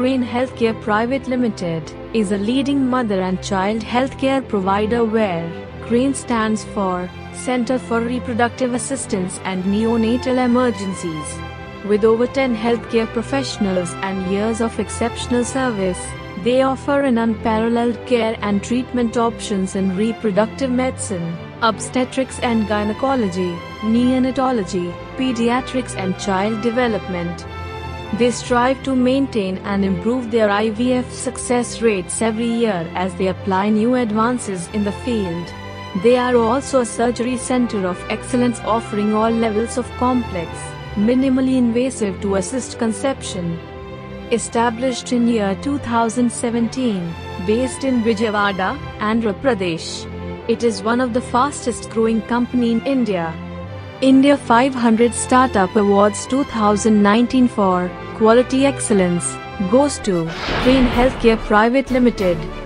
Crane Healthcare Private Limited is a leading mother and child healthcare provider where Crane stands for Center for Reproductive Assistance and Neonatal Emergencies. With over 10 healthcare professionals and years of exceptional service, they offer an unparalleled care and treatment options in reproductive medicine, obstetrics and gynecology, neonatology, pediatrics and child development. They strive to maintain and improve their IVF success rates every year as they apply new advances in the field. They are also a surgery center of excellence offering all levels of complex, minimally invasive to assist conception. Established in year 2017, based in Vijayawada, Andhra Pradesh, it is one of the fastest growing company in India. India 500 Startup Awards 2019 for Quality Excellence goes to Crane Healthcare Private Limited.